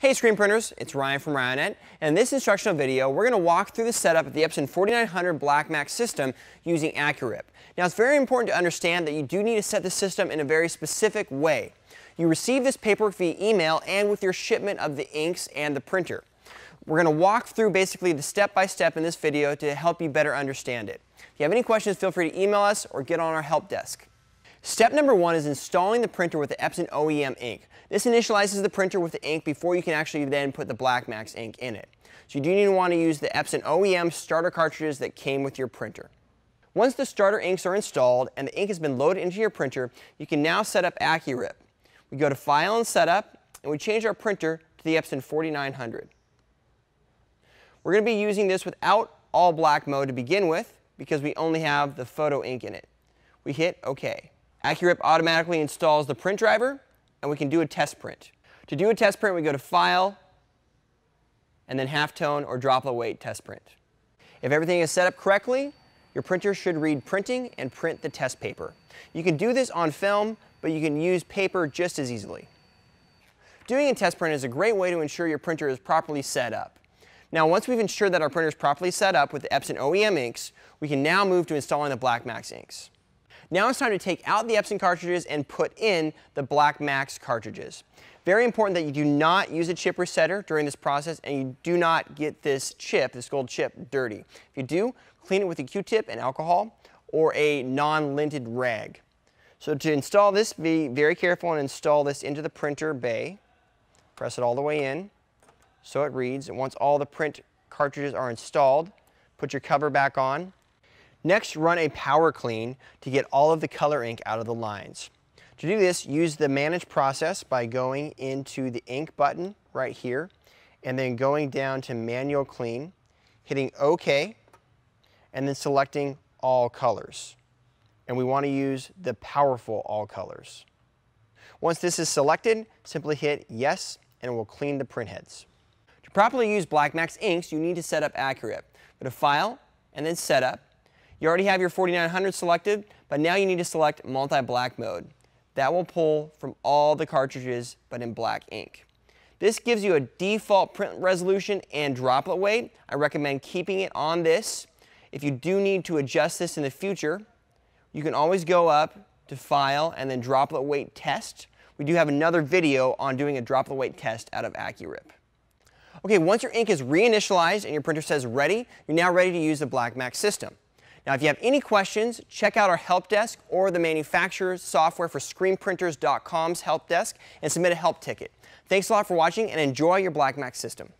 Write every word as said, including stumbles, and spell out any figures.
Hey screen printers, it's Ryan from Rionet, and in this instructional video we're going to walk through the setup of the Epson forty-nine hundred BlackMax system using AccuRIP. Now it's very important to understand that you do need to set the system in a very specific way. You receive this paperwork via email and with your shipment of the inks and the printer. We're going to walk through basically the step-by-step in this video to help you better understand it. If you have any questions, feel free to email us or get on our help desk. Step number one is installing the printer with the Epson O E M ink. This initializes the printer with the ink before you can actually then put the BlackMax ink in it. So you do need to want to use the Epson O E M starter cartridges that came with your printer. Once the starter inks are installed and the ink has been loaded into your printer, you can now set up AccuRIP. We go to File and Setup, and we change our printer to the Epson forty-nine hundred. We're going to be using this without all black mode to begin with because we only have the photo ink in it. We hit OK. AccuRIP automatically installs the print driver, and we can do a test print. To do a test print, we go to File, and then Halftone or Droplet Weight Test Print. If everything is set up correctly, your printer should read printing and print the test paper. You can do this on film, but you can use paper just as easily. Doing a test print is a great way to ensure your printer is properly set up. Now, once we've ensured that our printer is properly set up with the Epson O E M inks, we can now move to installing the BlackMax inks. Now it's time to take out the Epson cartridges and put in the BlackMax cartridges. Very important that you do not use a chip resetter during this process, and you do not get this chip, this gold chip, dirty. If you do, clean it with a Q-tip and alcohol or a non-linted rag. So to install this, be very careful and install this into the printer bay. Press it all the way in so it reads, and once all the print cartridges are installed, put your cover back on. Next, run a power clean to get all of the color ink out of the lines. To do this, use the Manage Process by going into the Ink button right here, and then going down to Manual Clean, hitting OK, and then selecting All Colors. And we want to use the powerful All Colors. Once this is selected, simply hit Yes, and it will clean the printheads. To properly use BlackMax inks, you need to set up AccuRIP. Go to File, and then Setup. You already have your forty-nine hundred selected, but now you need to select Multi-Black Mode. That will pull from all the cartridges, but in black ink. This gives you a default print resolution and droplet weight. I recommend keeping it on this. If you do need to adjust this in the future, you can always go up to File and then Droplet Weight Test. We do have another video on doing a droplet weight test out of AccuRIP. Okay, once your ink is reinitialized and your printer says ready, you're now ready to use the BlackMax system. Now, if you have any questions, check out our help desk or the manufacturer's software for screen printers dot com's help desk and submit a help ticket. Thanks a lot for watching, and enjoy your BlackMax system.